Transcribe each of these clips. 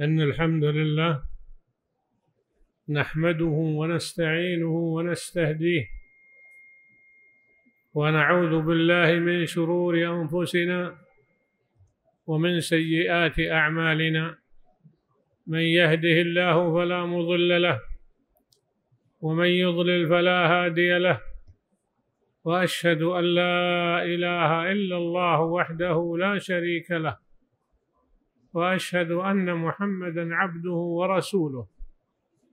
إن الحمد لله نحمده ونستعينه ونستهديه ونعوذ بالله من شرور أنفسنا ومن سيئات أعمالنا، من يهده الله فلا مضل له ومن يضلل فلا هادي له، وأشهد أن لا إله إلا الله وحده لا شريك له، وأشهد أن محمدًا عبده ورسوله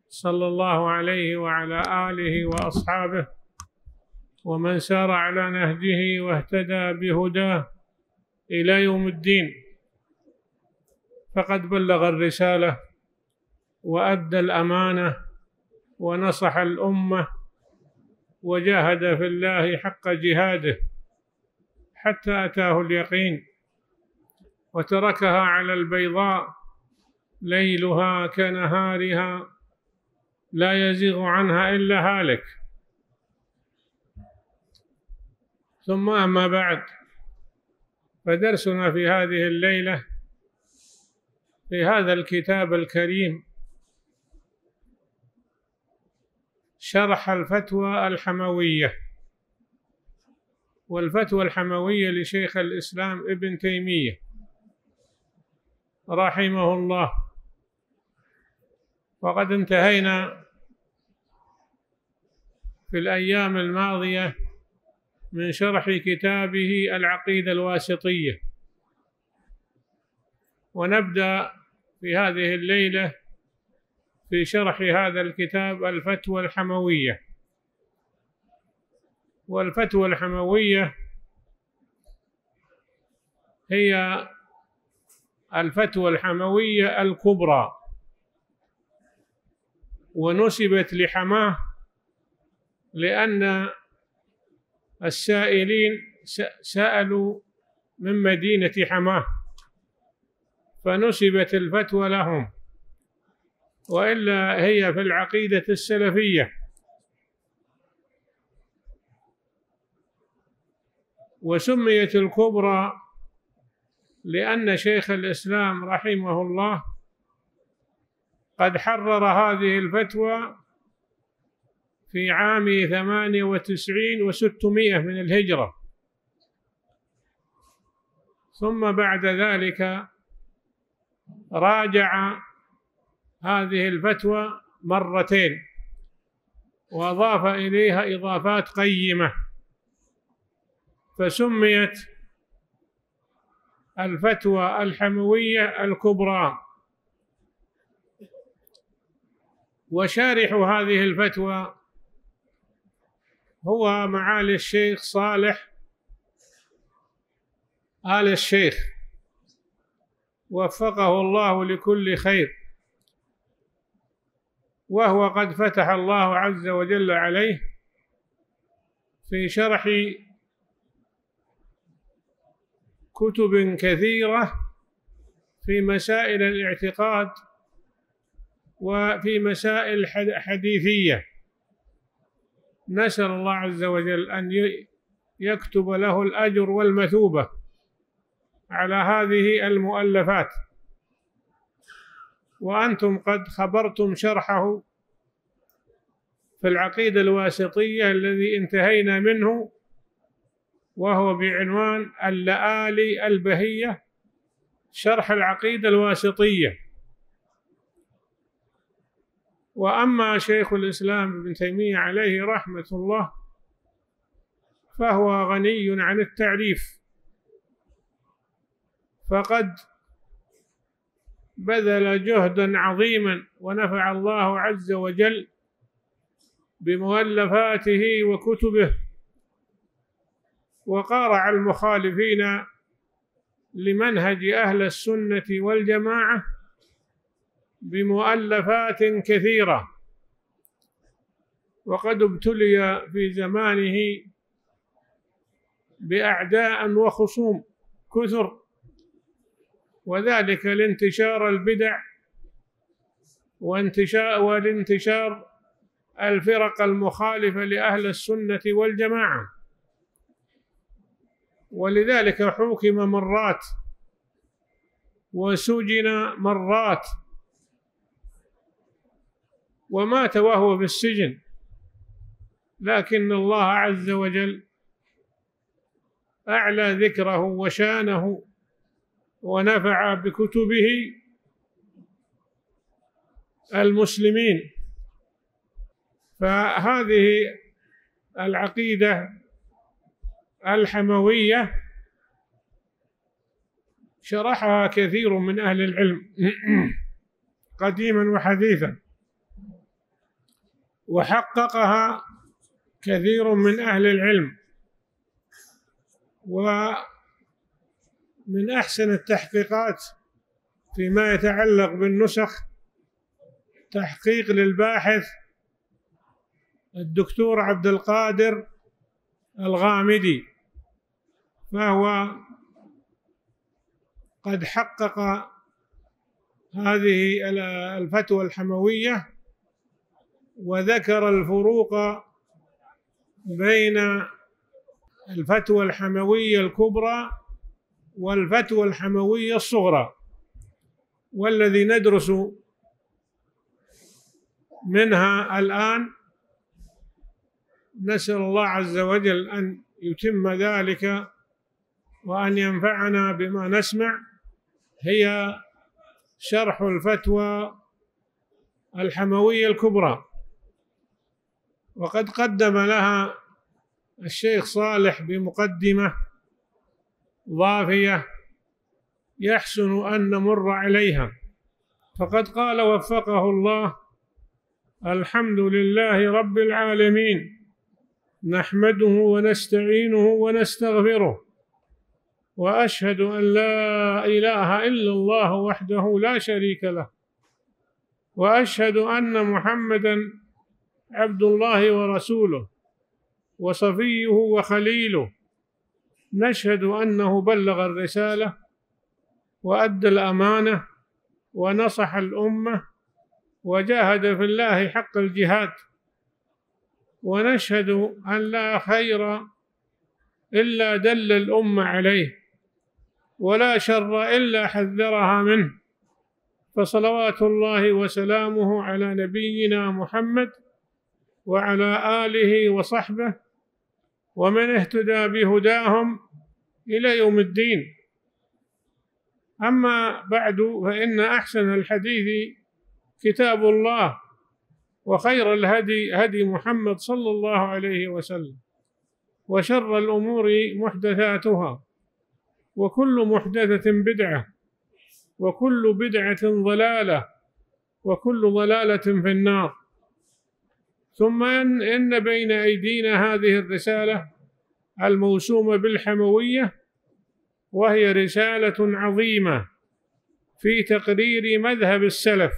صلى الله عليه وعلى آله وأصحابه ومن سار على نهجه واهتدى بهداه إلى يوم الدين. فقد بلغ الرسالة وأدى الأمانة ونصح الأمة وجاهد في الله حق جهاده حتى أتاه اليقين، وتركها على البيضاء ليلها كنهارها لا يزيغ عنها إلا هالك. ثم أما بعد، فدرسنا في هذه الليلة في هذا الكتاب الكريم شرح الفتوى الحموية، والفتوى الحموية لشيخ الإسلام ابن تيمية رحمه الله. وقد انتهينا في الأيام الماضية من شرح كتابه العقيدة الواسطية، ونبدأ في هذه الليلة في شرح هذا الكتاب الفتوى الحموية. والفتوى الحموية هي الفتوى الحموية الكبرى، ونسبت لحماه لأن السائلين سألوا من مدينة حماه فنسبت الفتوى لهم، وإلا هي في العقيدة السلفية. وسميت الكبرى لأن شيخ الإسلام رحمه الله قد حرر هذه الفتوى في عام 98 و600 من الهجرة، ثم بعد ذلك راجع هذه الفتوى مرتين وأضاف إليها إضافات قيمة، فسميت الفتوى الحموية الكبرى. وشارح هذه الفتوى هو معالي الشيخ صالح آل الشيخ، وفقه الله لكل خير، وهو قد فتح الله عز وجل عليه في شرح كتب كثيرة في مسائل الاعتقاد وفي مسائل حديثية. نسأل الله عز وجل أن يكتب له الأجر والمثوبة على هذه المؤلفات. وأنتم قد خبرتم شرحه في العقيدة الواسطية الذي انتهينا منه، وهو بعنوان اللآلي البهية، شرح العقيدة الواسطية. وأما شيخ الإسلام ابن تيمية عليه رحمة الله فهو غني عن التعريف، فقد بذل جهداً عظيماً ونفع الله عز وجل بمؤلفاته وكتبه، وقارع المخالفين لمنهج أهل السنة والجماعة بمؤلفات كثيرة. وقد ابتلي في زمانه بأعداء وخصوم كثر، وذلك لانتشار البدع ولانتشار الفرق المخالفة لأهل السنة والجماعة، ولذلك حُكِم مرات وسُجِن مرات ومات وهو في السجن، لكن الله عز وجل أعلى ذكره وشانه ونفع بكتبه المسلمين. فهذه العقيدة الحموية شرحها كثير من أهل العلم قديما وحديثا، وحققها كثير من أهل العلم، ومن أحسن التحقيقات فيما يتعلق بالنسخ تحقيق للباحث الدكتور عبد القادر الغامدي، فهو قد حقق هذه الفتوى الحموية وذكر الفروق بين الفتوى الحموية الكبرى والفتوى الحموية الصغرى، والذي ندرس منها الآن نسأل الله عز وجل أن يتم ذلك وأن ينفعنا بما نسمع. هي شرح الفتوى الحموية الكبرى، وقد قدم لها الشيخ صالح بمقدمة ضافية يحسن أن نمر عليها، فقد قال وفقه الله: الحمد لله رب العالمين، نحمده ونستعينه ونستغفره، وأشهد أن لا إله إلا الله وحده لا شريك له، وأشهد أن محمدًا عبد الله ورسوله وصفيه وخليله، نشهد أنه بلغ الرسالة وأدى الأمانة ونصح الأمة وجاهد في الله حق الجهاد، ونشهد أن لا خير إلا دل الأمة عليه ولا شر إلا حذرها منه، فصلوات الله وسلامه على نبينا محمد وعلى آله وصحبه ومن اهتدى بهداهم إلى يوم الدين. أما بعد، فإن أحسن الحديث كتاب الله، وخير الهدي هدي محمد صلى الله عليه وسلم، وشر الأمور محدثاتها، وكل محدثة بدعة، وكل بدعة ضلالة، وكل ضلالة في النار. ثم إن بين أيدينا هذه الرسالة الموسومة بالحموية، وهي رسالة عظيمة في تقرير مذهب السلف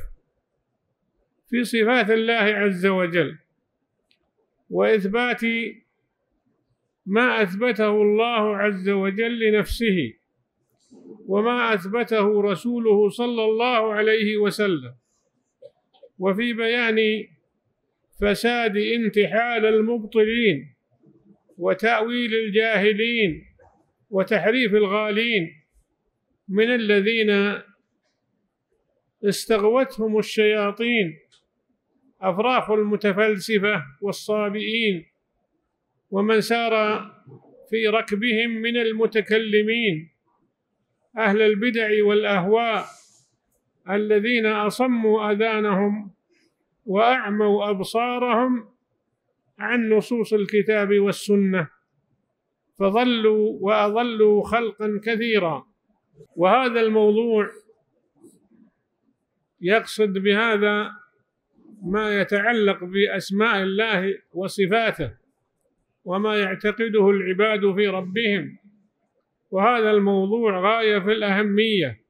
في صفات الله عز وجل، وإثبات ما أثبته الله عز وجل لنفسه، وما أثبته رسوله صلى الله عليه وسلم، وفي بيان فساد انتحال المبطلين وتأويل الجاهلين وتحريف الغالين من الذين استغوتهم الشياطين أفراخ المتفلسفة والصابئين، ومن سار في ركبهم من المتكلمين أهل البدع والأهواء الذين أصموا آذانهم وأعموا أبصارهم عن نصوص الكتاب والسنة، فضلوا وأضلوا خلقا كثيرا. وهذا الموضوع يقصد بهذا ما يتعلق بأسماء الله وصفاته، وما يعتقده العباد في ربهم، وهذا الموضوع غاية في الأهمية،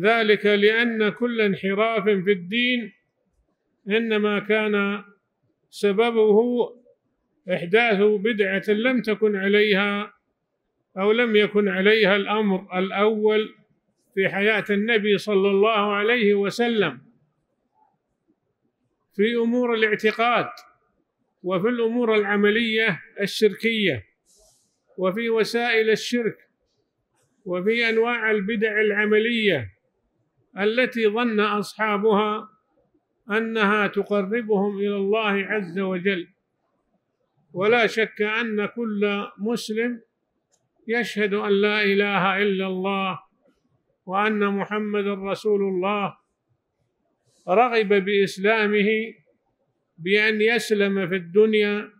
ذلك لأن كل انحراف في الدين إنما كان سببه إحداث بدعة لم تكن عليها أو لم يكن عليها الأمر الأول في حياة النبي صلى الله عليه وسلم في أمور الاعتقاد، وفي الأمور العملية الشركية، وفي وسائل الشرك، وفي أنواع البدع العملية التي ظن أصحابها أنها تقربهم إلى الله عز وجل، ولا شك أن كل مسلم يشهد أن لا إله إلا الله وأن محمدا رسول الله رغب بإسلامه بأن يسلم في الدنيا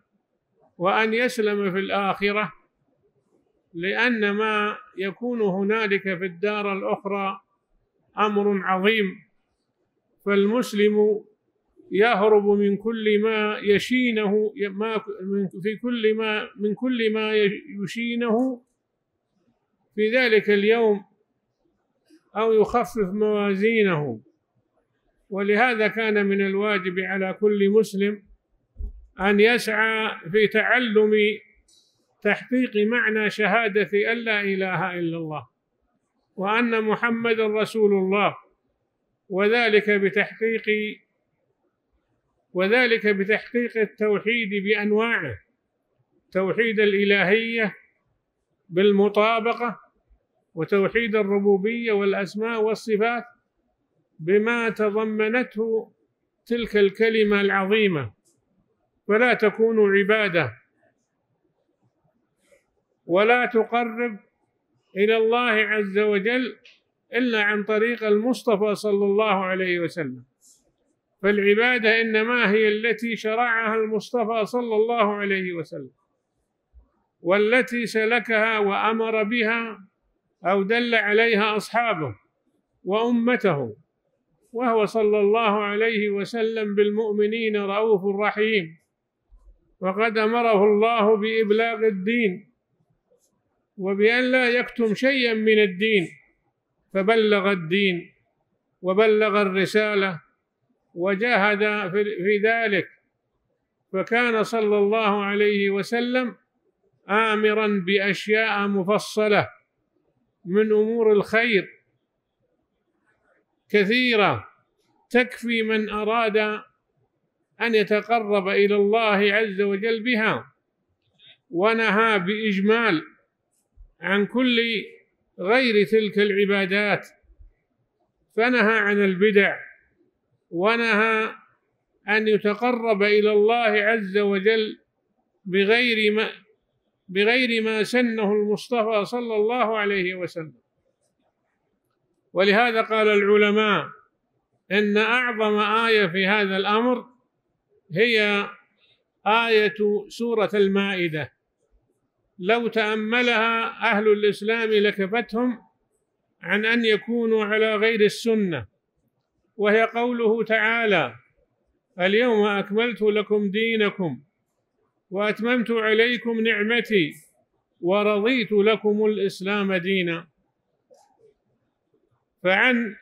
وأن يسلم في الآخرة، لأن ما يكون هنالك في الدار الأخرى أمر عظيم، فالمسلم يهرب من كل ما يشينه في ذلك اليوم أو يخفف موازينه. ولهذا كان من الواجب على كل مسلم أن يسعى في تعلم تحقيق معنى شهادة أن لا إله إلا الله وأن محمدًا رسول الله، وذلك بتحقيق التوحيد بأنواعه، توحيد الإلهية بالمطابقة، وتوحيد الربوبية والأسماء والصفات بما تضمنته تلك الكلمة العظيمة، فلا تكون عبادة ولا تقرب إلى الله عز وجل إلا عن طريق المصطفى صلى الله عليه وسلم، فالعبادة إنما هي التي شرعها المصطفى صلى الله عليه وسلم، والتي سلكها وأمر بها أو دل عليها أصحابه وأمته، وهو صلى الله عليه وسلم بالمؤمنين رؤوف رحيم، وقد أمره الله بإبلاغ الدين وبأن لا يكتم شيئا من الدين، فبلغ الدين وبلغ الرسالة وجاهد في ذلك، فكان صلى الله عليه وسلم آمرا بأشياء مفصلة من أمور الخير كثيرة تكفي من أراد أن يتقرب إلى الله عز وجل بها، ونهى بإجمال عن كل غير تلك العبادات، فنهى عن البدع ونهى أن يتقرب إلى الله عز وجل بغير ما سنه المصطفى صلى الله عليه وسلم. ولهذا قال العلماء إن أعظم آية في هذا الأمر هي آية سورة المائدة، لو تأملها أهل الإسلام لكفتهم عن أن يكونوا على غير السنة، وهي قوله تعالى: اليوم أكملت لكم دينكم وأتممت عليكم نعمتي ورضيت لكم الإسلام دينا. فعن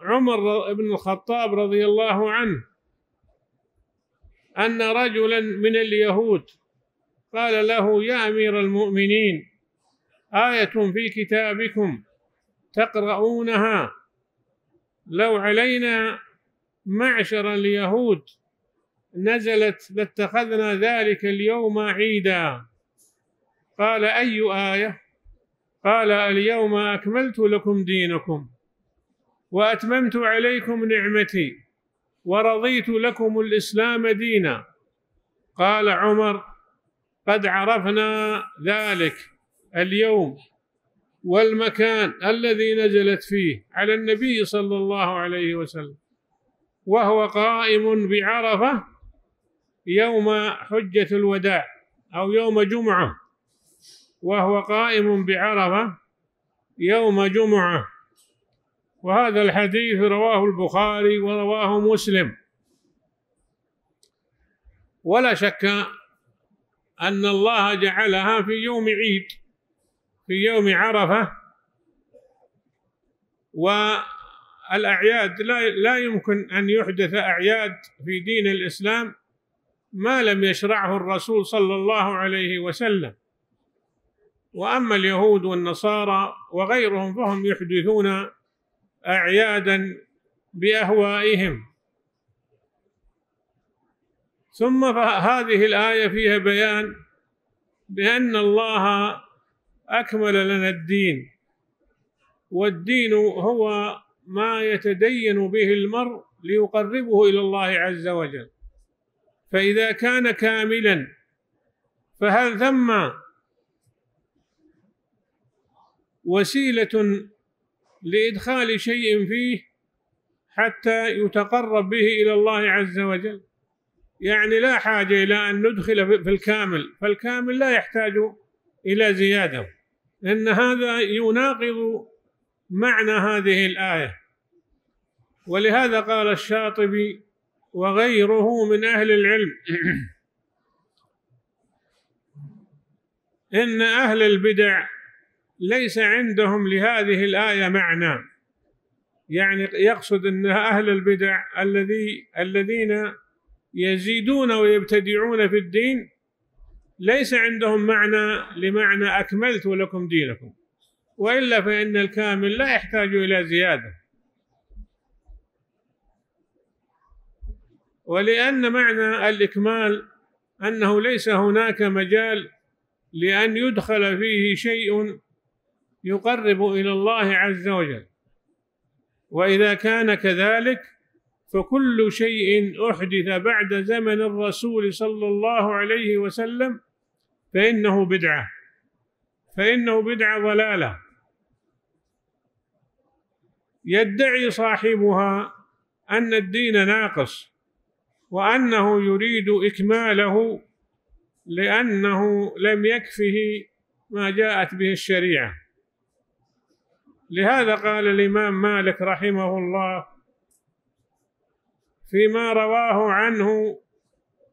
عمر بن الخطاب رضي الله عنه أن رجلا من اليهود قال له: يا أمير المؤمنين، آية في كتابكم تقرؤونها، لو علينا معشر اليهود نزلت لاتخذنا ذلك اليوم عيدا. قال: أي آية؟ قال: اليوم أكملت لكم دينكم وأتممت عليكم نعمتي ورضيت لكم الإسلام دينا. قال عمر: قد عرفنا ذلك اليوم والمكان الذي نزلت فيه على النبي صلى الله عليه وسلم، وهو قائم بعرفة يوم حجة الوداع أو يوم جمعة، وهو قائم بعرفة يوم جمعة. وهذا الحديث رواه البخاري ورواه مسلم. ولا شك أن الله جعلها في يوم عيد، في يوم عرفة، والأعياد لا يمكن أن يحدث أعياد في دين الإسلام ما لم يشرعه الرسول صلى الله عليه وسلم، وأما اليهود والنصارى وغيرهم فهم يحدثون أعيادا بأهوائهم. ثم هذه الآية فيها بيان بأن الله أكمل لنا الدين، والدين هو ما يتدين به المرء ليقربه إلى الله عز وجل. فإذا كان كاملا فهل ثم وسيلة لإدخال شيء فيه حتى يتقرب به إلى الله عز وجل؟ يعني لا حاجة إلى أن ندخل في الكامل، فالكامل لا يحتاج إلى زيادة، لأن هذا يناقض معنى هذه الآية. ولهذا قال الشاطبي وغيره من أهل العلم إن أهل البدع ليس عندهم لهذه الآية معنى، يعني يقصد أن أهل البدع الذين يزيدون ويبتدعون في الدين ليس عندهم معنى لمعنى أكملت لكم دينكم، وإلا فإن الكامل لا يحتاج إلى زيادة. ولأن معنى الإكمال أنه ليس هناك مجال لأن يدخل فيه شيء يقرب إلى الله عز وجل، وإذا كان كذلك فكل شيء أحدث بعد زمن الرسول صلى الله عليه وسلم فإنه بدعة، ضلالة يدعي صاحبها أن الدين ناقص وأنه يريد إكماله لأنه لم يكفه ما جاءت به الشريعة. لهذا قال الإمام مالك رحمه الله فيما رواه عنه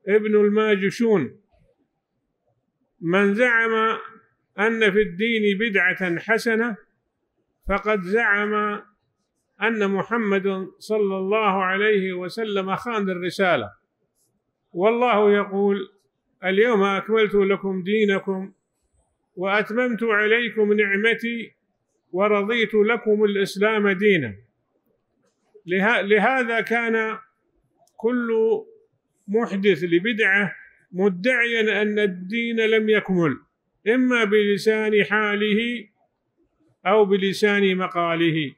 ابن الماجشون: من زعم أن في الدين بدعة حسنة فقد زعم أن محمد صلى الله عليه وسلم خان الرسالة، والله يقول: اليوم أكملت لكم دينكم وأتممت عليكم نعمتي ورضيت لكم الإسلام دينا. لهذا كان كل محدث لبدعة مدعيا أن الدين لم يكمل، إما بلسان حاله أو بلسان مقاله،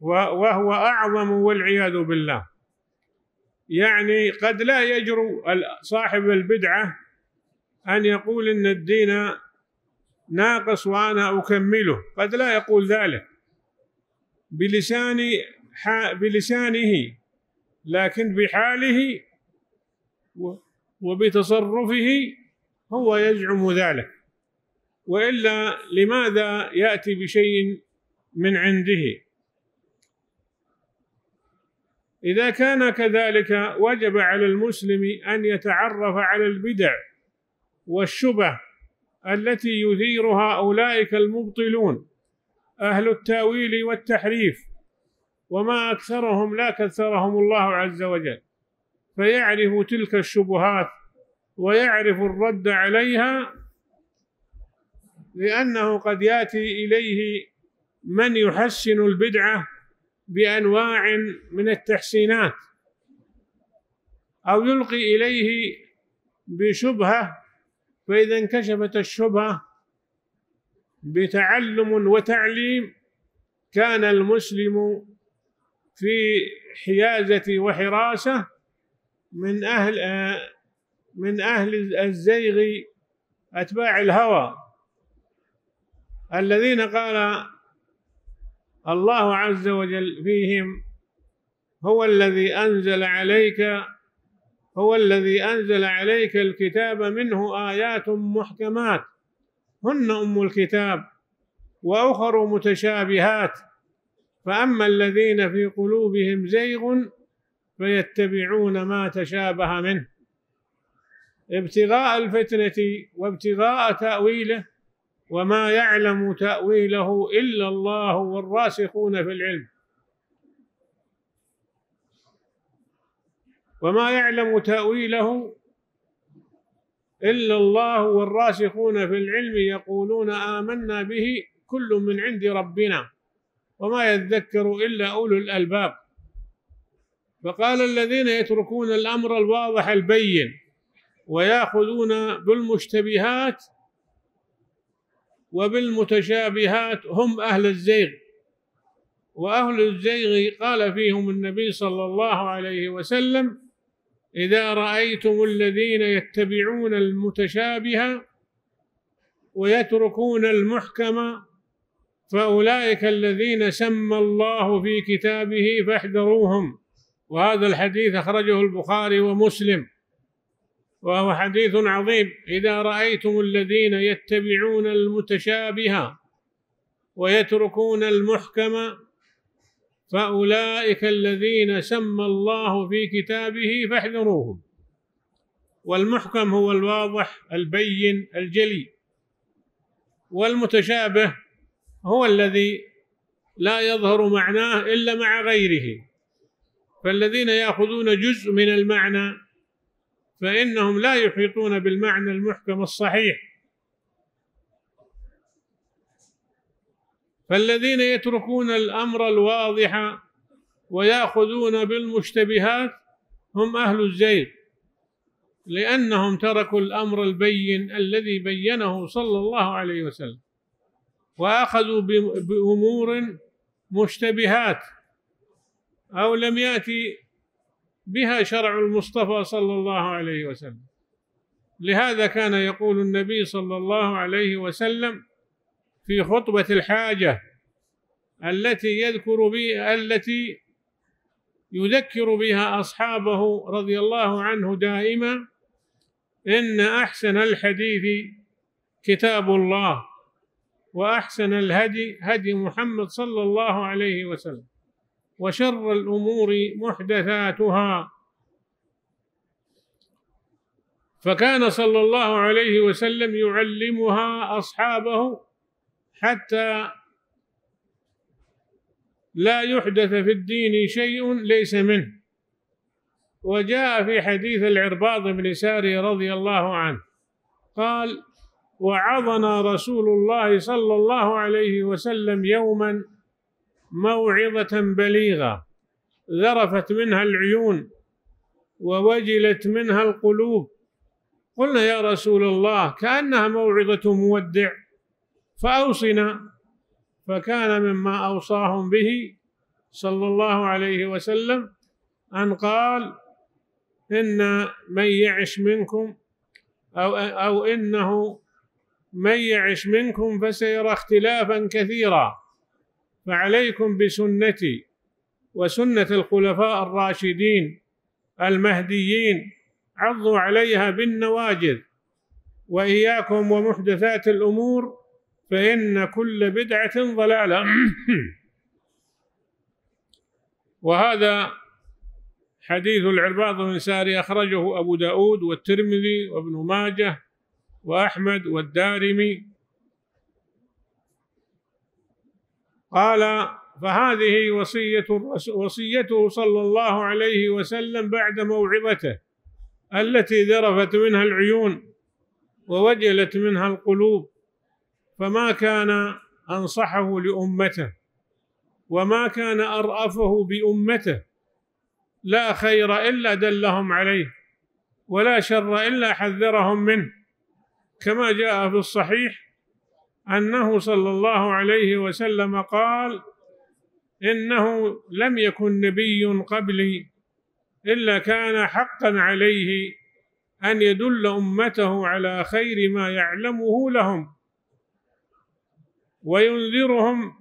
وهو أعظم والعياذ بالله. يعني قد لا يجرؤ صاحب البدعة أن يقول إن الدين ناقص وأنا أكمله، قد لا يقول ذلك بلسانه، لكن بحاله وبتصرفه هو يزعم ذلك، وإلا لماذا يأتي بشيء من عنده؟ إذا كان كذلك وجب على المسلم أن يتعرف على البدع والشبه التي يثيرها أولئك المبطلون أهل التأويل والتحريف، وما أكثرهم لا كثرهم الله عز وجل، فيعرف تلك الشبهات ويعرف الرد عليها، لأنه قد يأتي إليه من يحسن البدعة بأنواع من التحسينات، أو يلقي إليه بشبهة، فإذا انكشفت الشبهة بتعلم وتعليم كان المسلم في حيازة وحراسة من أهل الزيغ أتباع الهوى، الذين قال الله عز وجل فيهم: هو الذي أنزل عليك الكتاب منه آيات محكمات هن أم الكتاب وأخر متشابهات، فأما الذين في قلوبهم زيغ فيتبعون ما تشابه منه ابتغاء الفتنة وابتغاء تأويله وما يعلم تأويله إلا الله والراسخون في العلم. يقولون آمنا به كل من عند ربنا وما يذكر إلا أولو الألباب. فقال الذين يتركون الأمر الواضح البين ويأخذون بالمشتبهات وبالمتشابهات هم أهل الزيغ، وأهل الزيغ قال فيهم النبي صلى الله عليه وسلم: إذا رأيتم الذين يتبعون المتشابه ويتركون المحكم فأولئك الذين سمى الله في كتابه فاحذروهم. وهذا الحديث أخرجه البخاري ومسلم وهو حديث عظيم. إذا رأيتم الذين يتبعون المتشابه ويتركون المحكم فأولئك الذين سمى الله في كتابه فاحذروهم. والمحكم هو الواضح البين الجلي، والمتشابه هو الذي لا يظهر معناه إلا مع غيره، فالذين يأخذون جزء من المعنى فإنهم لا يحيطون بالمعنى المحكم الصحيح. فالذين يتركون الأمر الواضح ويأخذون بالمشتبهات هم أهل الزيغ، لأنهم تركوا الأمر البين الذي بينه صلى الله عليه وسلم وأخذوا بأمور مشتبهات أو لم يأتي بها شرع المصطفى صلى الله عليه وسلم. لهذا كان يقول النبي صلى الله عليه وسلم في خطبة الحاجة التي يذكر بها أصحابه رضي الله عنه دائما: إن أحسن الحديث كتاب الله، وأحسن الهدي هدي محمد صلى الله عليه وسلم، وشر الأمور محدثاتها. فكان صلى الله عليه وسلم يعلمها أصحابه حتى لا يحدث في الدين شيء ليس منه. وجاء في حديث العرباض بن ساري رضي الله عنه قال: وعظنا رسول الله صلى الله عليه وسلم يوما موعظة بليغة ذرفت منها العيون ووجلت منها القلوب. قلنا: يا رسول الله، كأنها موعظة مودع فأوصنا. فكان مما أوصاهم به صلى الله عليه وسلم أن قال: إن من يعش منكم إنه من يعش منكم فسيرى اختلافا كثيرا، فعليكم بسنتي وسنة الخلفاء الراشدين المهديين، عضوا عليها بالنواجذ، وإياكم ومحدثات الأمور، فإن كل بدعة ضلالة. وهذا حديث العرباض بن ساري أخرجه أبو داود والترمذي وابن ماجه وأحمد والدارمي. قال: فهذه وصيته صلى الله عليه وسلم بعد موعظته التي ذرفت منها العيون ووجلت منها القلوب، فما كان أنصحه لأمته وما كان أرأفه بأمته، لا خير إلا دلهم عليه ولا شر إلا حذرهم منه، كما جاء في الصحيح أنه صلى الله عليه وسلم قال: إنه لم يكن نبي قبلي إلا كان حقا عليه أن يدل أمته على خير ما يعلمه لهم وينذرهم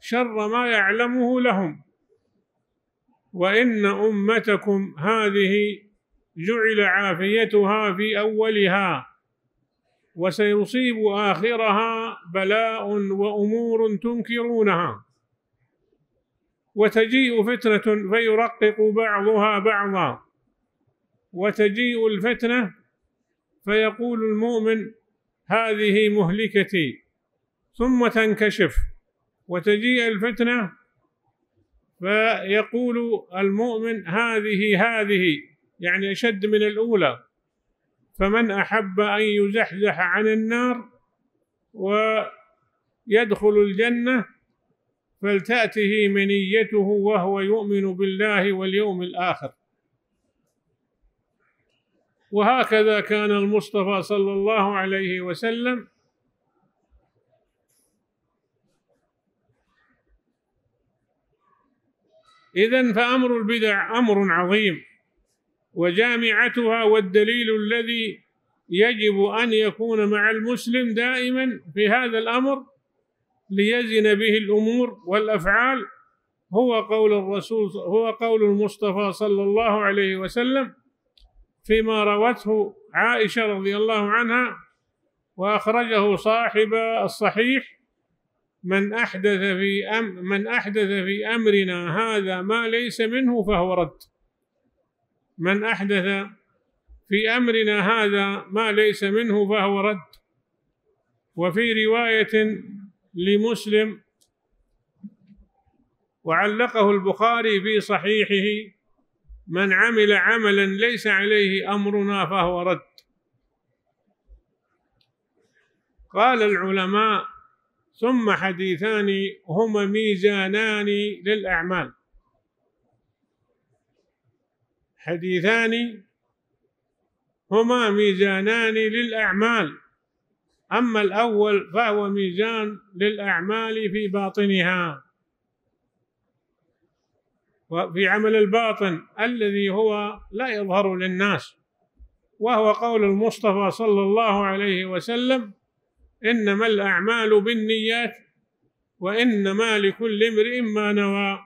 شر ما يعلمه لهم، وإن أمتكم هذه جعل عافيتها في أولها وسيصيب آخرها بلاء وأمور تنكرونها، وتجيء فتنة فيرقق بعضها بعضا، وتجيء الفتنة فيقول المؤمن: هذه مهلكتي، ثم تنكشف، وتجيء الفتنة فيقول المؤمن: هذه يعني أشد من الأولى. فمن أحب أن يزحزح عن النار ويدخل الجنة فلتأته منيته وهو يؤمن بالله واليوم الآخر. وهكذا كان المصطفى صلى الله عليه وسلم إذن فأمر البدع أمر عظيم، وجامعتها والدليل الذي يجب أن يكون مع المسلم دائما في هذا الأمر ليزن به الأمور والأفعال هو قول الرسول، هو قول المصطفى صلى الله عليه وسلم فيما روته عائشة رضي الله عنها وأخرجه صاحب الصحيح: من أحدث في أمرنا هذا ما ليس منه فهو رد. من أحدث في أمرنا هذا ما ليس منه فهو رد. وفي رواية لمسلم وعلقه البخاري في صحيحه: من عمل عملا ليس عليه أمرنا فهو رد. قال العلماء: ثم حديثان هما ميزانان للأعمال، حديثان هما ميزانان للأعمال. أما الأول فهو ميزان للأعمال في باطنها، وفي عمل الباطن الذي هو لا يظهر للناس، وهو قول المصطفى صلى الله عليه وسلم: إنما الأعمال بالنيات وإنما لكل امرئ ما نوى.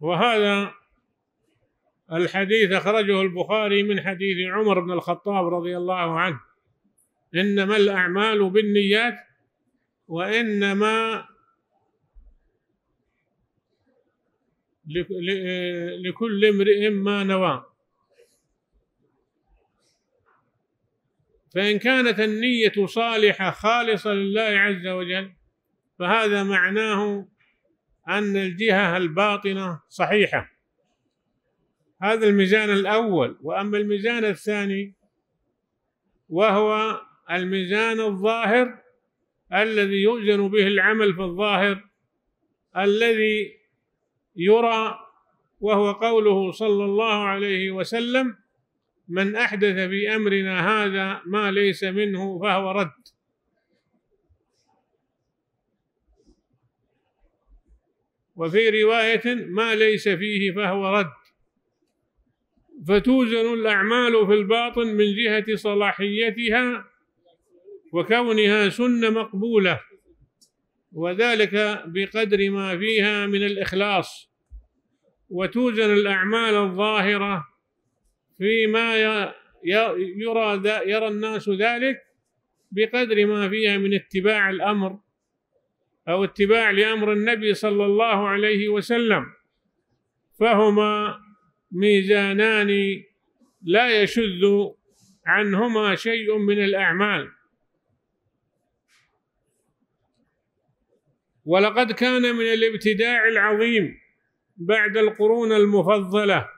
وهذا الحديث أخرجه البخاري من حديث عمر بن الخطاب رضي الله عنه: إنما الأعمال بالنيات وإنما لكل امرئ ما نوى. فإن كانت النية صالحة خالصة لله عز وجل فهذا معناه أن الجهة الباطنة صحيحة. هذا الميزان الأول. وأما الميزان الثاني وهو الميزان الظاهر الذي يؤذن به العمل في الظاهر الذي يرى، وهو قوله صلى الله عليه وسلم: من أحدث في أمرنا هذا ما ليس منه فهو رد. وفي رواية: ما ليس فيه فهو رد. فتوزن الأعمال في الباطن من جهة صلاحيتها وكونها سنة مقبولة، وذلك بقدر ما فيها من الإخلاص. وتوزن الأعمال الظاهرة فيما يرى الناس ذلك بقدر ما فيها من اتباع الأمر أو اتباع لأمر النبي صلى الله عليه وسلم، فهما ميزانان لا يشذ عنهما شيء من الأعمال. ولقد كان من الابتداع العظيم بعد القرون المفضلة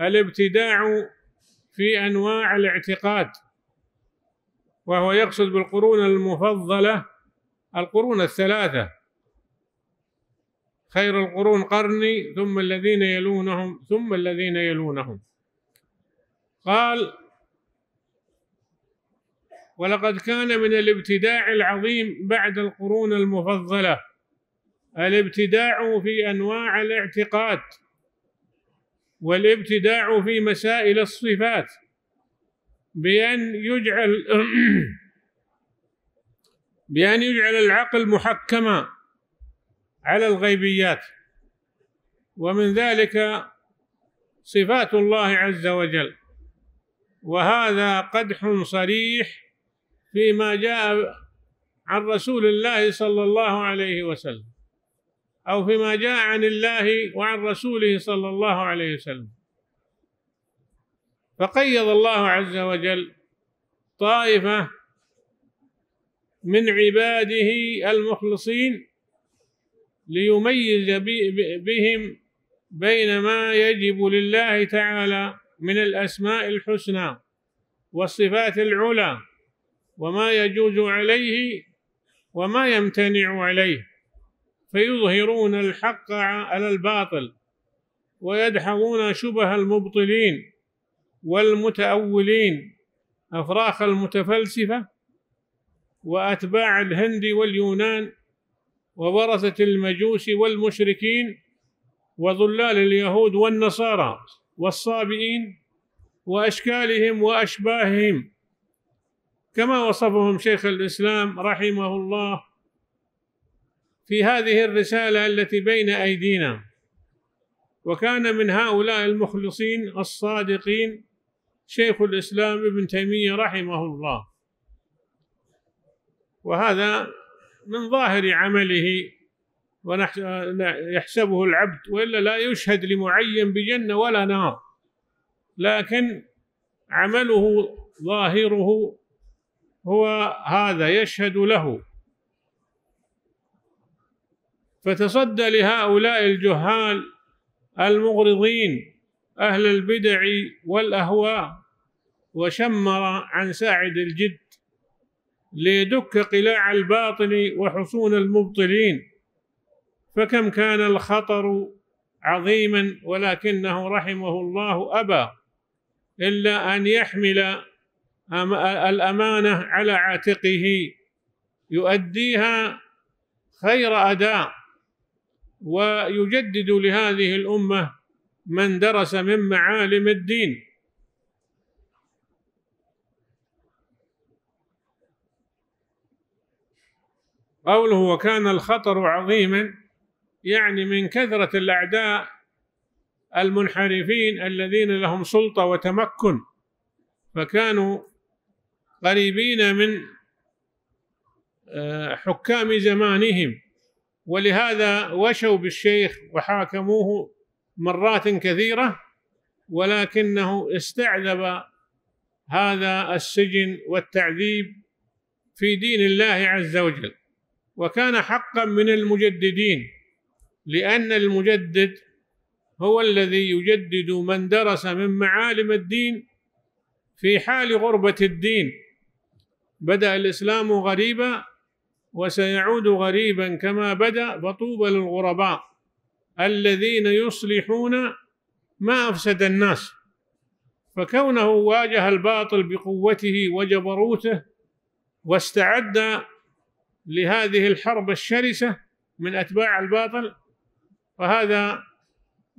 الابتداع في أنواع الاعتقاد، وهو يقصد بالقرون المفضلة القرون الثلاثة: خير القرون قرني ثم الذين يلونهم ثم الذين يلونهم. قال: ولقد كان من الابتداع العظيم بعد القرون المفضلة الابتداع في أنواع الاعتقاد، والابتداع في مسائل الصفات، بأن يجعل العقل محكما على الغيبيات. ومن ذلك صفات الله عز وجل، وهذا قدح صريح فيما جاء عن رسول الله صلى الله عليه وسلم أو فيما جاء عن الله وعن رسوله صلى الله عليه وسلم. فقيض الله عز وجل طائفة من عباده المخلصين ليميز بهم بين ما يجب لله تعالى من الأسماء الحسنى والصفات العلى، وما يجوز عليه وما يمتنع عليه، فيظهرون الحق على الباطل ويدحضون شبه المبطلين والمتأولين، أفراخ المتفلسفة وأتباع الهند واليونان وورثة المجوس والمشركين وظلال اليهود والنصارى والصابئين وأشكالهم وأشباههم، كما وصفهم شيخ الإسلام رحمه الله في هذه الرسالة التي بين أيدينا. وكان من هؤلاء المخلصين الصادقين شيخ الإسلام ابن تيمية رحمه الله، وهذا من ظاهر عمله ويحسبه العبد، وإلا لا يشهد لمعين بجنة ولا نار، لكن عمله ظاهره هو هذا يشهد له. فتصدى لهؤلاء الجهال المغرضين أهل البدع والأهواء، وشمر عن ساعد الجد ليدك قلاع الباطل وحصون المبطلين، فكم كان الخطر عظيما، ولكنه رحمه الله أبى إلا أن يحمل الأمانة على عاتقه يؤديها خير أداء، ويجدد لهذه الأمة من درس من معالم الدين. قوله وكان الخطر عظيما يعني من كثرة الأعداء المنحرفين الذين لهم سلطة وتمكن، فكانوا قريبين من حكام زمانهم، ولهذا وشوا بالشيخ وحاكموه مرات كثيرة، ولكنه استعذب هذا السجن والتعذيب في دين الله عز وجل. وكان حقا من المجددين، لأن المجدد هو الذي يجدد من درس من معالم الدين في حال غربة الدين. بدأ الإسلام غريبا وسيعود غريبا كما بدأ، فطوبى للغرباء الذين يصلحون ما أفسد الناس. فكونه واجه الباطل بقوته وجبروته واستعد لهذه الحرب الشرسة من أتباع الباطل، فهذا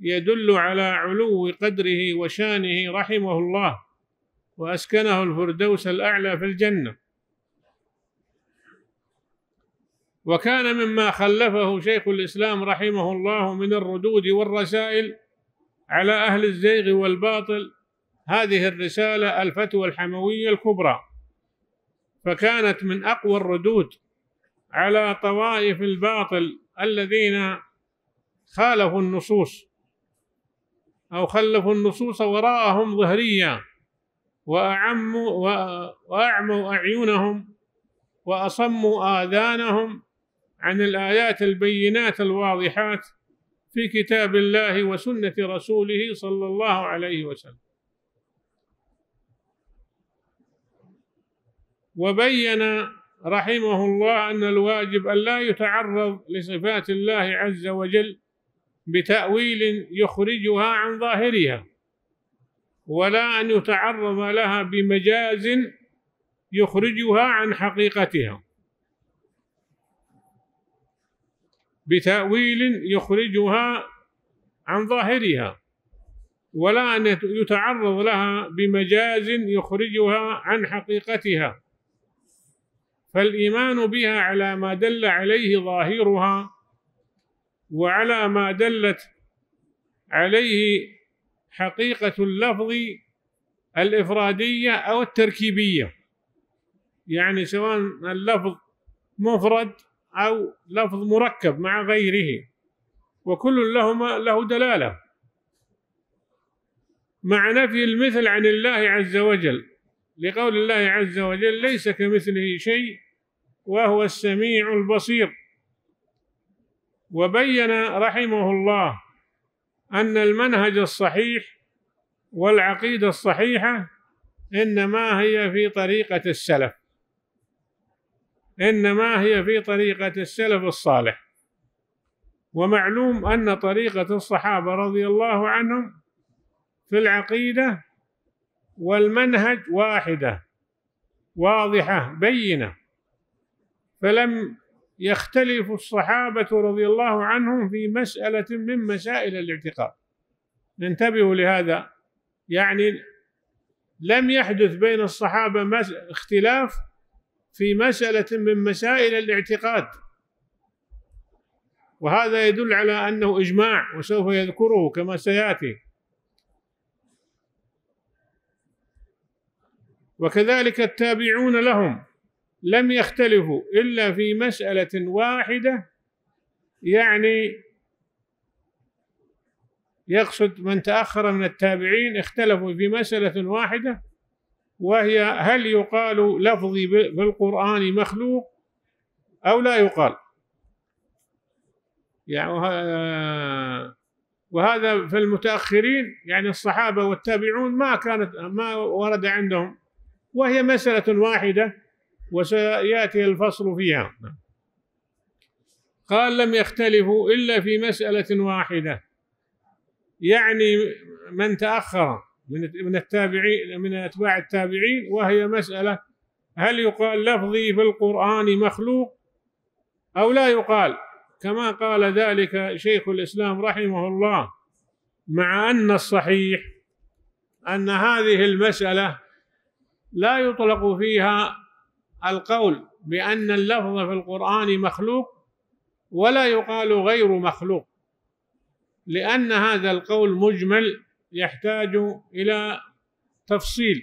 يدل على علو قدره وشانه رحمه الله، وأسكنه الفردوس الأعلى في الجنة. وكان مما خلفه شيخ الإسلام رحمه الله من الردود والرسائل على أهل الزيغ والباطل هذه الرسالة الفتوى الحموية الكبرى، فكانت من أقوى الردود على طوائف الباطل الذين خالفوا النصوص أو خلفوا النصوص وراءهم ظهريا، وأعموا أعينهم وأصموا آذانهم عن الآيات البينات الواضحات في كتاب الله وسنة رسوله صلى الله عليه وسلم. وبين رحمه الله أن الواجب أن لا يتعرض لصفات الله عز وجل بتأويل يخرجها عن ظاهرها، ولا أن يتعرض لها بمجاز يخرجها عن حقيقتها، بتأويل يخرجها عن ظاهرها، ولا أن يتعرض لها بمجاز يخرجها عن حقيقتها. فالإيمان بها على ما دل عليه ظاهرها وعلى ما دلت عليه حقيقة اللفظ الإفرادية أو التركيبية، يعني سواء اللفظ مفرد أو لفظ مركب مع غيره، وكل لهما له دلالة، مع نفي المثل عن الله عز وجل، لقول الله عز وجل ليس كمثله شيء وهو السميع البصير. وبين رحمه الله أن المنهج الصحيح والعقيدة الصحيحة إنما هي في طريقة السلف الصالح. ومعلوم أن طريقة الصحابة رضي الله عنهم في العقيدة والمنهج واحدة واضحة بينة، فلم يختلف الصحابة رضي الله عنهم في مسألة من مسائل الاعتقاد، انتبهوا لهذا، يعني لم يحدث بين الصحابة اختلاف في مسألة من مسائل الاعتقاد، وهذا يدل على أنه إجماع، وسوف يذكره كما سيأتي. وكذلك التابعون لهم لم يختلفوا إلا في مسألة واحدة، يعني يقصد من تأخر من التابعين اختلفوا في مسألة واحدة، وهي هل يقال لفظي بالقرآن مخلوق أو لا يقال، يعني وهذا في المتأخرين يعني الصحابة والتابعون ما ورد عندهم، وهي مسألة واحدة وسيأتي الفصل فيها. قال لم يختلفوا إلا في مسألة واحدة، يعني من تأخر من أتباع التابعين، وهي مسألة هل يقال لفظي بالقرآن مخلوق أو لا يقال، كما قال ذلك شيخ الإسلام رحمه الله، مع أن الصحيح أن هذه المسألة لا يطلق فيها القول بأن اللفظ في القرآن مخلوق ولا يقال غير مخلوق، لأن هذا القول مجمل يحتاج إلى تفصيل،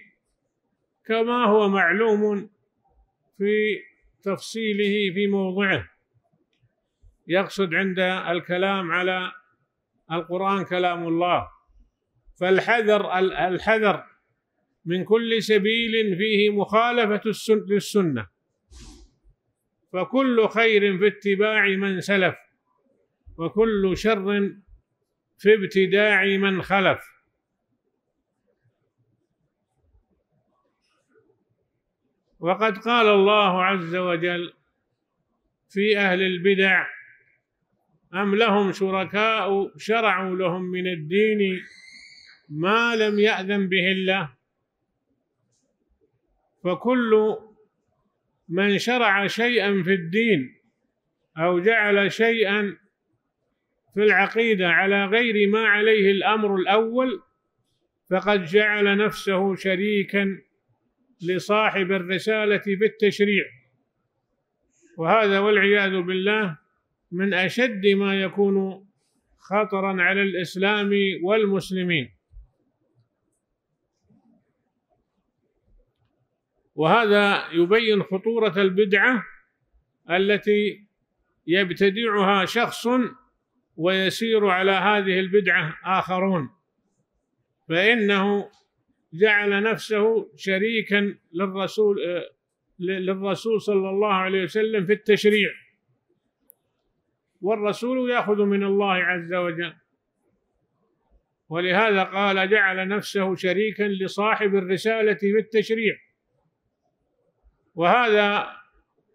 كما هو معلوم في تفصيله في موضعه، يقصد عند الكلام على القرآن كلام الله، فالحذر من كل سبيل فيه مخالفة للسنة، فكل خير في اتباع من سلف وكل شر في ابتداع من خلف. وقد قال الله عز وجل في أهل البدع أم لهم شركاء شرعوا لهم من الدين ما لم يأذن به الله، فكل من شرع شيئا في الدين أو جعل شيئا في العقيدة على غير ما عليه الأمر الأول فقد جعل نفسه شريكا لصاحب الرسالة في التشريع، وهذا والعياذ بالله من أشد ما يكون خطرا على الإسلام والمسلمين. وهذا يبين خطورة البدعة التي يبتدعها شخص ويسير على هذه البدعة آخرون، فإنه جعل نفسه شريكا للرسول صلى الله عليه وسلم في التشريع، والرسول يأخذ من الله عز وجل، ولهذا قال جعل نفسه شريكا لصاحب الرسالة في التشريع، وهذا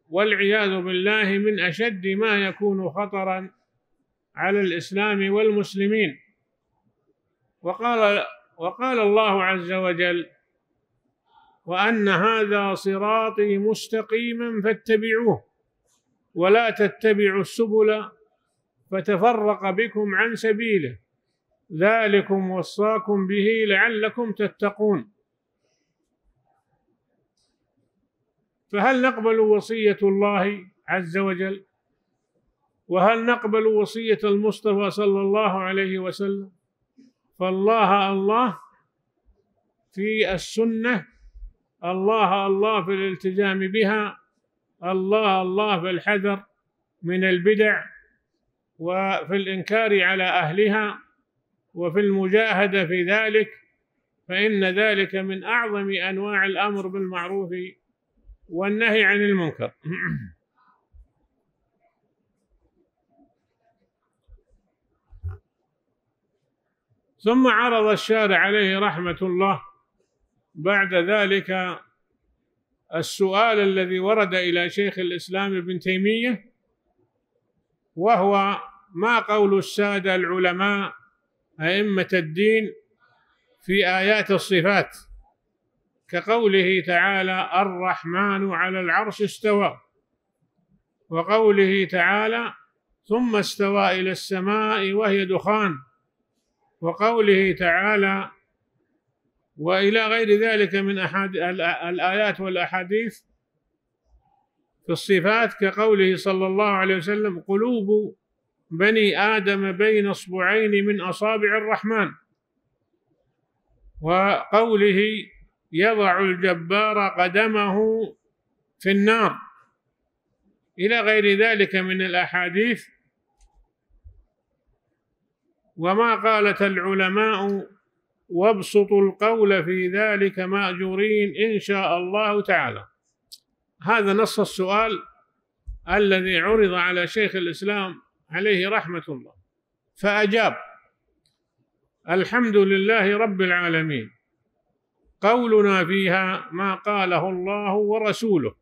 والعياذ بالله من أشد ما يكون خطرا على الإسلام والمسلمين. وقال الله عز وجل وأن هذا صراطي مستقيما فاتبعوه ولا تتبعوا السبل فتفرق بكم عن سبيله ذلكم وصاكم به لعلكم تتقون. فهل نقبل وصية الله عز وجل؟ وهل نقبل وصية المصطفى صلى الله عليه وسلم؟ فالله الله في السنة، الله الله في الالتزام بها، الله الله في الحذر من البدع وفي الإنكار على أهلها وفي المجاهدة في ذلك، فإن ذلك من أعظم أنواع الأمر بالمعروف والنهي عن المنكر. ثم عرض الشارع عليه رحمة الله بعد ذلك السؤال الذي ورد إلى شيخ الإسلام ابن تيمية، وهو ما قول السادة العلماء أئمة الدين في آيات الصفات كقوله تعالى الرحمن على العرش استوى، وقوله تعالى ثم استوى إلى السماء وهي دخان، وقوله تعالى، وإلى غير ذلك من الآيات والأحاديث في الصفات، كقوله صلى الله عليه وسلم قلوب بني آدم بين أصبعين من أصابع الرحمن، وقوله يضع الجبار قدمه في النار، إلى غير ذلك من الأحاديث. وما قالت العلماء وابسطوا القول في ذلك مأجورين إن شاء الله تعالى. هذا نص السؤال الذي عرض على شيخ الإسلام عليه رحمة الله، فأجاب: الحمد لله رب العالمين، قولنا فيها ما قاله الله ورسوله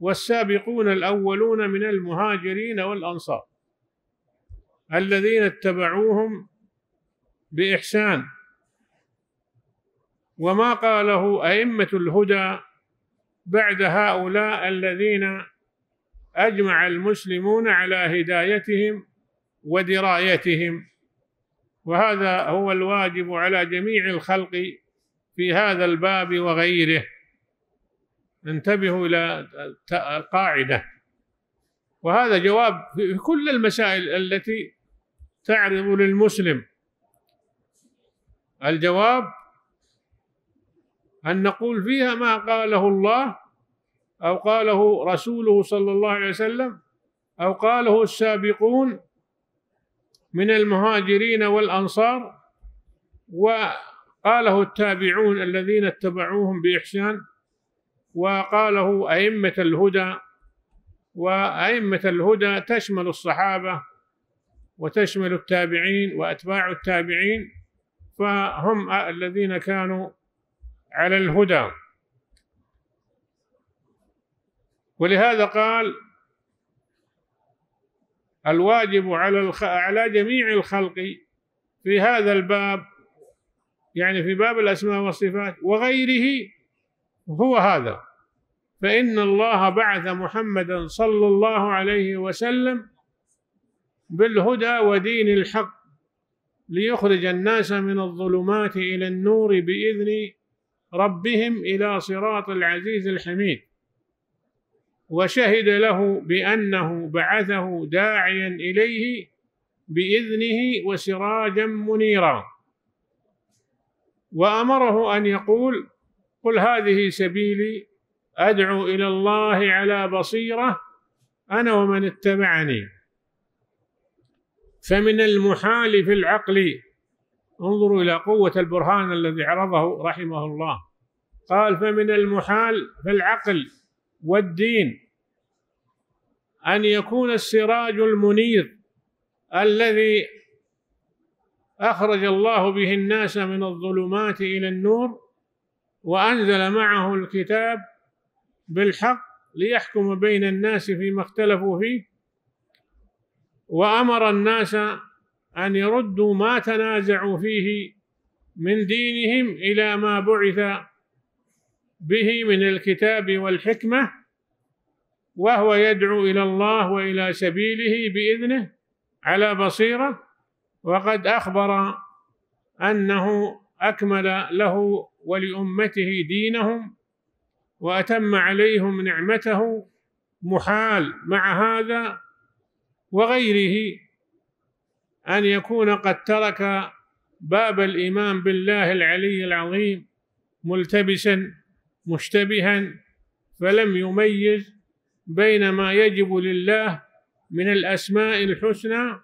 والسابقون الأولون من المهاجرين والأنصار الذين اتبعوهم بإحسان، وما قاله أئمة الهدى بعد هؤلاء الذين أجمع المسلمون على هدايتهم ودرايتهم. وهذا هو الواجب على جميع الخلق في هذا الباب وغيره. انتبهوا إلى القاعدة، وهذا جواب في كل المسائل التي تعرض للمسلم. الجواب أن نقول فيها ما قاله الله أو قاله رسوله صلى الله عليه وسلم أو قاله السابقون من المهاجرين والأنصار وقاله التابعون الذين اتبعوهم بإحسان، وقاله أئمة الهدى، وأئمة الهدى تشمل الصحابة وتشمل التابعين وأتباع التابعين، فهم الذين كانوا على الهدى. ولهذا قال: الواجب على جميع الخلق في هذا الباب، يعني في باب الأسماء والصفات وغيره، هو هذا، فإن الله بعث محمدا صلى الله عليه وسلم بالهدى ودين الحق ليخرج الناس من الظلمات إلى النور بإذن ربهم إلى صراط العزيز الحميد، وشهد له بأنه بعثه داعيا إليه بإذنه وسراجا منيرا، وأمره أن يقول: قل هذه سبيلي أدعو إلى الله على بصيرة أنا ومن اتبعني. فمن المحال في العقل، انظروا إلى قوة البرهان الذي عرضه رحمه الله، قال: فمن المحال في العقل والدين أن يكون السراج المنير الذي أخرج الله به الناس من الظلمات إلى النور وأنزل معه الكتاب بالحق ليحكم بين الناس فيما اختلفوا فيه، وأمر الناس أن يردوا ما تنازعوا فيه من دينهم إلى ما بعث به من الكتاب والحكمة، وهو يدعو إلى الله وإلى سبيله بإذنه على بصيرة، وقد أخبر أنه أكمل له ولأمته دينهم وأتم عليهم نعمته. محال مع هذا وغيره أن يكون قد ترك باب الإيمان بالله العلي العظيم ملتبسا مشتبها، فلم يميز بين ما يجب لله من الأسماء الحسنى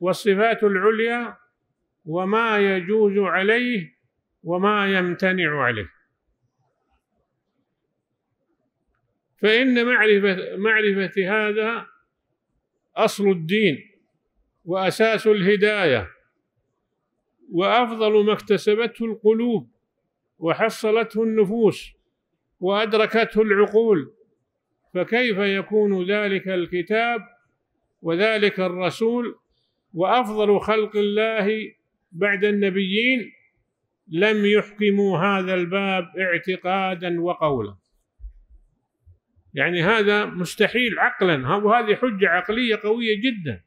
والصفات العليا وما يجوز عليه وما يمتنع عليه. فإن معرفة هذا أصل الدين وأساس الهداية وأفضل ما اكتسبته القلوب وحصلته النفوس وأدركته العقول، فكيف يكون ذلك الكتاب وذلك الرسول وأفضل خلق الله بعد النبيين لم يحكموا هذا الباب اعتقادا وقولا؟ يعني هذا مستحيل عقلا، وهذه حجة عقلية قوية جدا.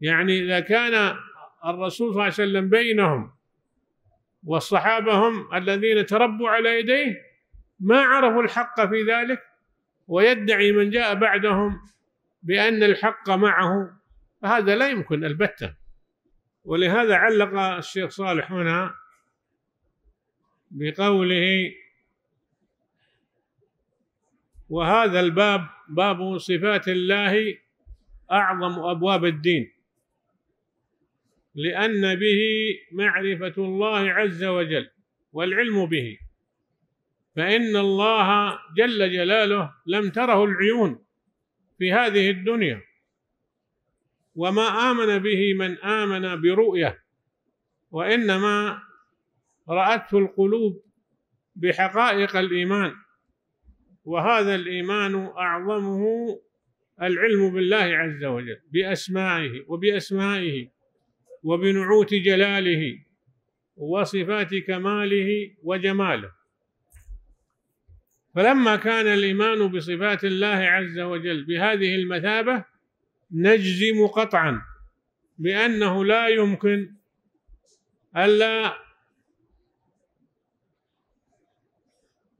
يعني إذا كان الرسول صلى الله عليه وسلم بينهم والصحابة هم الذين تربوا على يديه ما عرفوا الحق في ذلك، ويدعي من جاء بعدهم بأن الحق معه، فهذا لا يمكن البتة. ولهذا علق الشيخ صالح هنا بقوله: وهذا الباب باب صفات الله أعظم أبواب الدين، لأن به معرفة الله عز وجل والعلم به، فإن الله جل جلاله لم تره العيون في هذه الدنيا، وما آمن به من آمن برؤية، وإنما رأته القلوب بحقائق الإيمان، وهذا الإيمان أعظمه العلم بالله عز وجل بأسمائه وبنعوت جلاله وصفات كماله وجماله. فلما كان الإيمان بصفات الله عز وجل بهذه المثابة نجزم قطعا بأنه لا يمكن ألا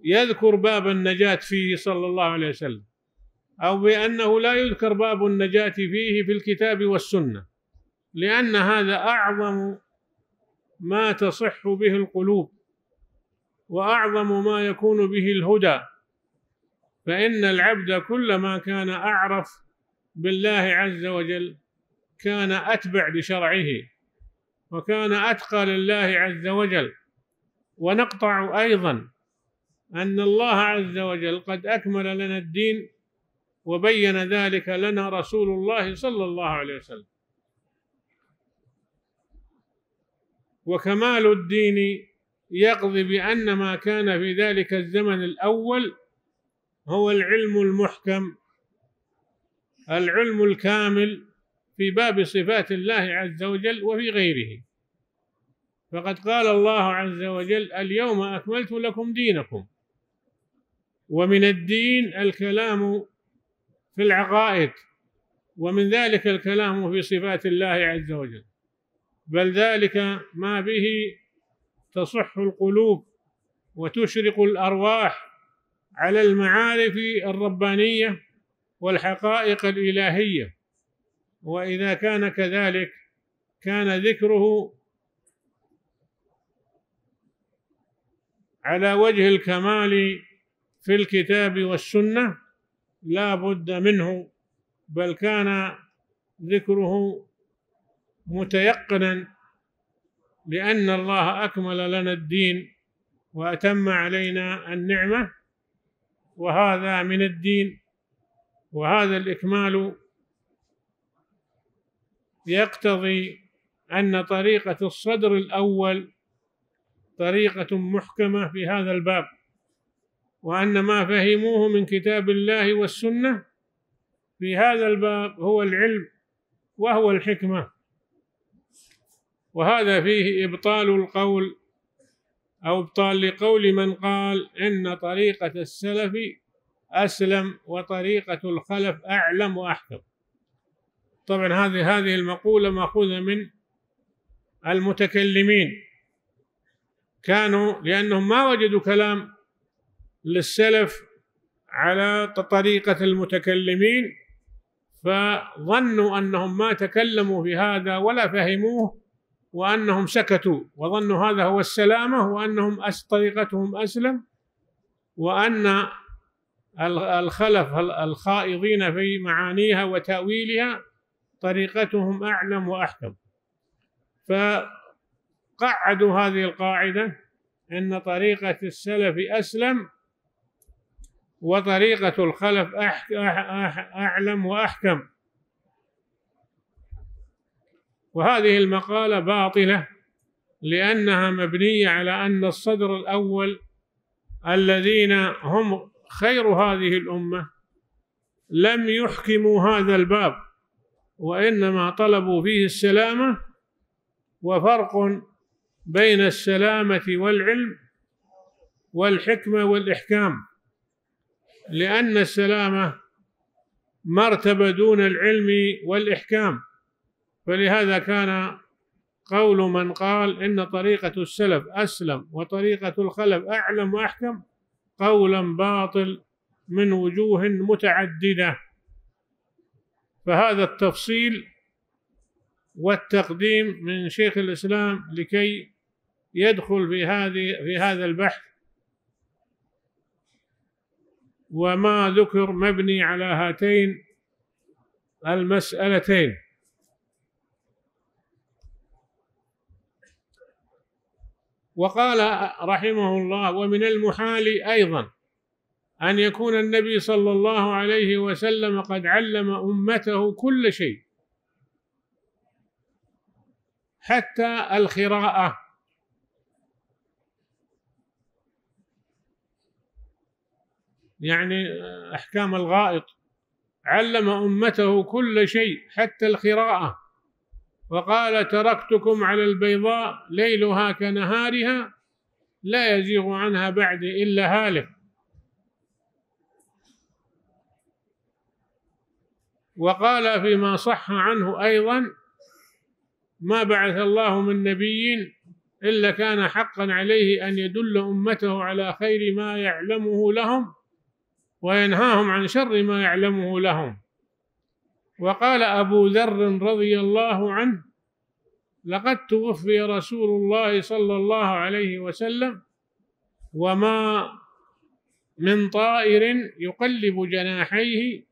يذكر باب النجاة فيه صلى الله عليه وسلم، أو بأنه لا يذكر باب النجاة فيه في الكتاب والسنة، لأن هذا أعظم ما تصح به القلوب وأعظم ما يكون به الهدى. فإن العبد كلما كان أعرف بالله عز وجل كان أتبع لشرعه وكان أتقى لله عز وجل. ونقطع أيضا أن الله عز وجل قد أكمل لنا الدين، وبين ذلك لنا رسول الله صلى الله عليه وسلم. وكمال الدين يقضي بأن ما كان في ذلك الزمن الأول هو العلم المحكم، العلم الكامل في باب صفات الله عز وجل وفي غيره. فقد قال الله عز وجل: اليوم أكملت لكم دينكم. ومن الدين الكلام في العقائد، ومن ذلك الكلام في صفات الله عز وجل، بل ذلك ما به تصح القلوب وتشرق الأرواح على المعارف الربانية والحقائق الإلهية. وإذا كان كذلك كان ذكره على وجه الكمال في الكتاب والسنة لا بد منه، بل كان ذكره متيقنا، لأن الله أكمل لنا الدين وأتم علينا النعمة، وهذا من الدين. وهذا الإكمال يقتضي أن طريقة الصدر الأول طريقة محكمة في هذا الباب، وأن ما فهموه من كتاب الله والسنة في هذا الباب هو العلم وهو الحكمة. وهذا فيه إبطال القول، أو إبطال لقول من قال إن طريقة السلف أسلم وطريقة الخلف أعلم وأحكم. طبعا هذه المقولة مأخوذة من المتكلمين، كانوا لأنهم ما وجدوا كلام للسلف على طريقة المتكلمين، فظنوا أنهم ما تكلموا في هذا ولا فهموه، وأنهم سكتوا وظنوا هذا هو السلامة، وأنهم طريقتهم أسلم، وأن الخلف الخائضين في معانيها وتأويلها طريقتهم أعلم وأحكم. فقعدوا هذه القاعدة أن طريقة السلف أسلم وطريقة الخلف أعلم وأحكم. وهذه المقالة باطلة، لأنها مبنية على أن الصدر الأول الذين هم خير هذه الأمة لم يحكموا هذا الباب، وإنما طلبوا فيه السلامة، وفرق بين السلامة والعلم والحكمة والإحكام. لأن السلامة مرتبة دون العلم والإحكام، فلهذا كان قول من قال إن طريقة السلف أسلم وطريقة الخلف أعلم وأحكم قولا باطل من وجوه متعددة. فهذا التفصيل والتقديم من شيخ الإسلام لكي يدخل في هذا البحث، وما ذكر مبني على هاتين المسألتين. وقال رحمه الله: ومن المحال أيضا أن يكون النبي صلى الله عليه وسلم قد علم أمته كل شيء حتى القراءة، يعني أحكام الغائط، علم أمته كل شيء حتى القراءة، وقال: تركتكم على البيضاء ليلها كنهارها لا يزيغ عنها بعد إلا هالك. وقال فيما صح عنه أيضا: ما بعث الله من نبي إلا كان حقا عليه أن يدل أمته على خير ما يعلمه لهم وينهاهم عن شر ما يعلمه لهم. وقال أبو ذر رضي الله عنه: لقد توفي رسول الله صلى الله عليه وسلم وما من طائر يقلب جناحيه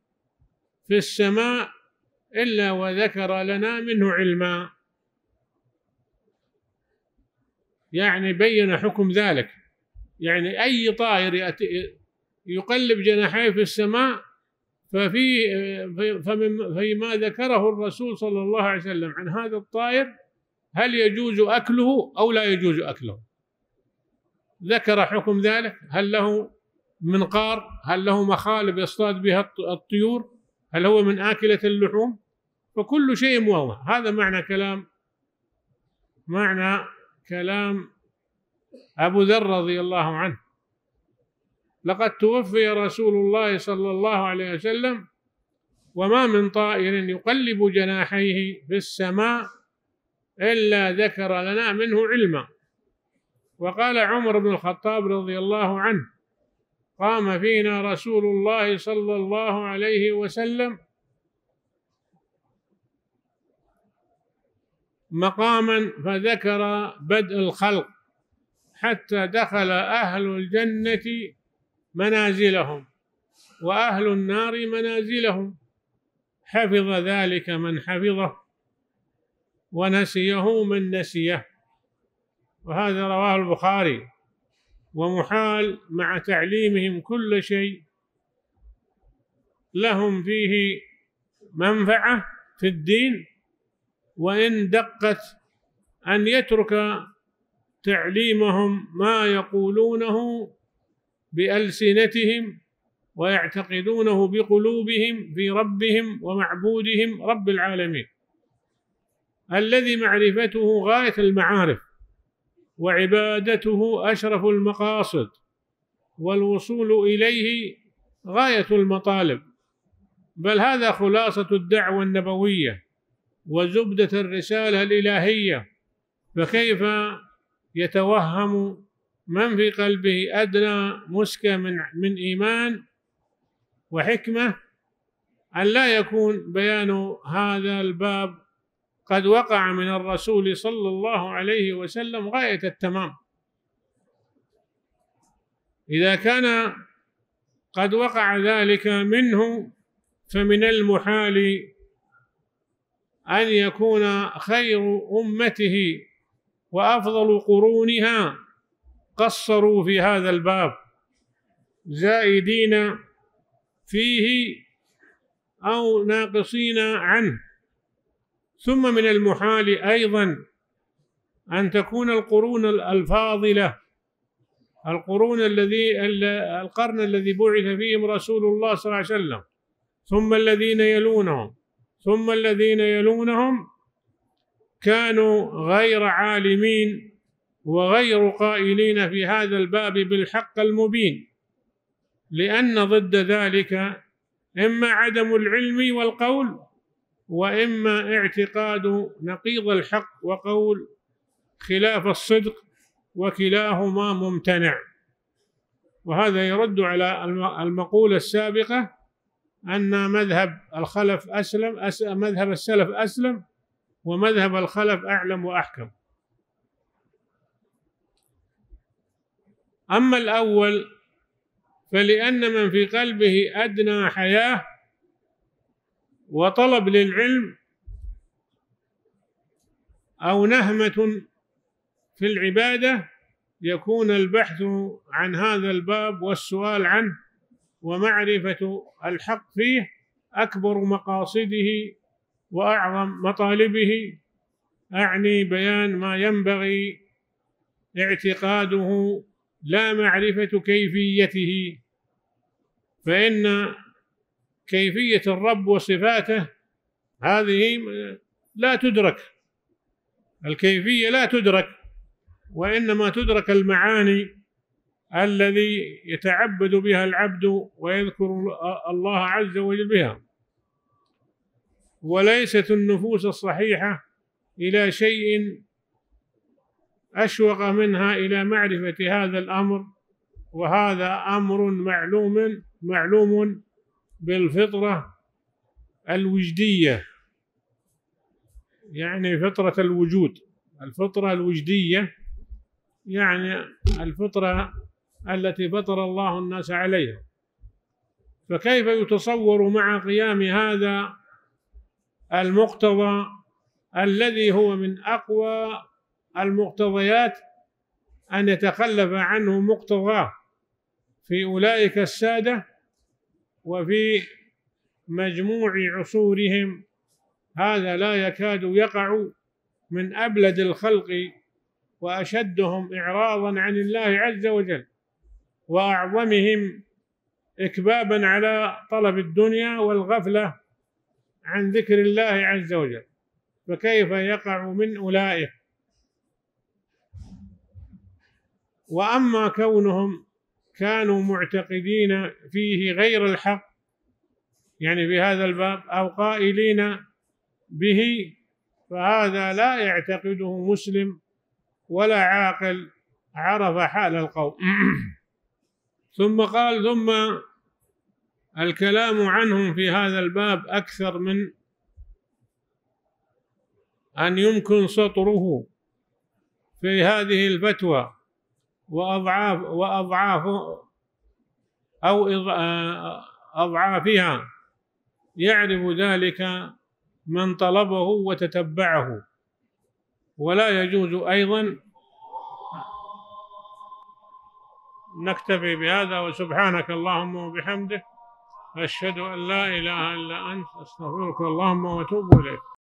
في السماء إلا وذكر لنا منه علما، يعني بين حكم ذلك، يعني أي طائر يقلب جناحيه في السماء فيما ذكره الرسول صلى الله عليه وسلم عن هذا الطائر هل يجوز أكله أو لا يجوز أكله، ذكر حكم ذلك، هل له منقار، هل له مخالب يصطاد بها الطيور، هل هو من آكلة اللحوم، فكل شيء واضح. هذا معنى كلام أبو ذر رضي الله عنه: لقد توفي رسول الله صلى الله عليه وسلم وما من طائر يقلب جناحيه في السماء إلا ذكر لنا منه علما. وقال عمر بن الخطاب رضي الله عنه: قام فينا رسول الله صلى الله عليه وسلم مقاما فذكر بدء الخلق حتى دخل أهل الجنة منازلهم وأهل النار منازلهم، حفظ ذلك من حفظه ونسيه من نسيه. وهذا رواه البخاري. ومحال مع تعليمهم كل شيء لهم فيه منفعة في الدين، وإن دقت أن يترك تعليمهم ما يقولونه بألسنتهم ويعتقدونه بقلوبهم في ربهم ومعبودهم رب العالمين الذي معرفته غاية المعارف وعبادته أشرف المقاصد والوصول إليه غاية المطالب. بل هذا خلاصة الدعوة النبوية وزبدة الرسالة الإلهية، فكيف يتوهم من في قلبه أدنى مسكة من إيمان وحكمة أن لا يكون بيان هذا الباب قد وقع من الرسول صلى الله عليه وسلم غاية التمام. إذا كان قد وقع ذلك منه فمن المحال أن يكون خير أمته وأفضل قرونها قصروا في هذا الباب زائدين فيه أو ناقصين عنه. ثم من المحال أيضا أن تكون القرون الفاضلة، القرن الذي بعث فيهم رسول الله صلى الله عليه وسلم ثم الذين يلونهم ثم الذين يلونهم كانوا غير عالمين وغير قائلين في هذا الباب بالحق المبين، لأن ضد ذلك إما عدم العلم والقول، وإما اعتقاد نقيض الحق وقول خلاف الصدق، وكلاهما ممتنع. وهذا يرد على المقولة السابقة أن مذهب السلف أسلم ومذهب الخلف أعلم وأحكم. أما الأول فلأن من في قلبه أدنى حياة وطلب للعلم أو نهمة في العبادة يكون البحث عن هذا الباب والسؤال عنه ومعرفة الحق فيه أكبر مقاصده وأعظم مطالبه، أعني بيان ما ينبغي اعتقاده لا معرفة كيفيته، فإن كيفية الرب وصفاته هذه لا تدرك، الكيفية لا تدرك، وإنما تدرك المعاني الذي يتعبد بها العبد ويذكر الله عز وجل بها. وليست النفوس الصحيحة إلى شيء أشوق منها إلى معرفة هذا الأمر، وهذا أمر معلوم بالفطرة الوجدية، يعني فطرة الوجود، الفطرة الوجدية يعني الفطرة التي فطر الله الناس عليها. فكيف يتصور مع قيام هذا المقتضى الذي هو من أقوى المقتضيات أن يتخلف عنه مقتضاه في أولئك السادة وفي مجموع عصورهم؟ هذا لا يكاد يقع من أبلد الخلق وأشدهم إعراضا عن الله عز وجل وأعظمهم إكبابا على طلب الدنيا والغفلة عن ذكر الله عز وجل، فكيف يقع من أولئك؟ وأما كونهم كانوا معتقدين فيه غير الحق، يعني بهذا الباب، أو قائلين به، فهذا لا يعتقده مسلم ولا عاقل عرف حال القوم. ثم قال: ثم الكلام عنهم في هذا الباب أكثر من أن يمكن سطره في هذه الفتوى وأضعافها، يعرف ذلك من طلبه وتتبعه. ولا يجوز أيضا. نكتفي بهذا، وسبحانك اللهم وبحمدك، أشهد أن لا إله إلا أنت، أستغفرك اللهم وأتوب إليك.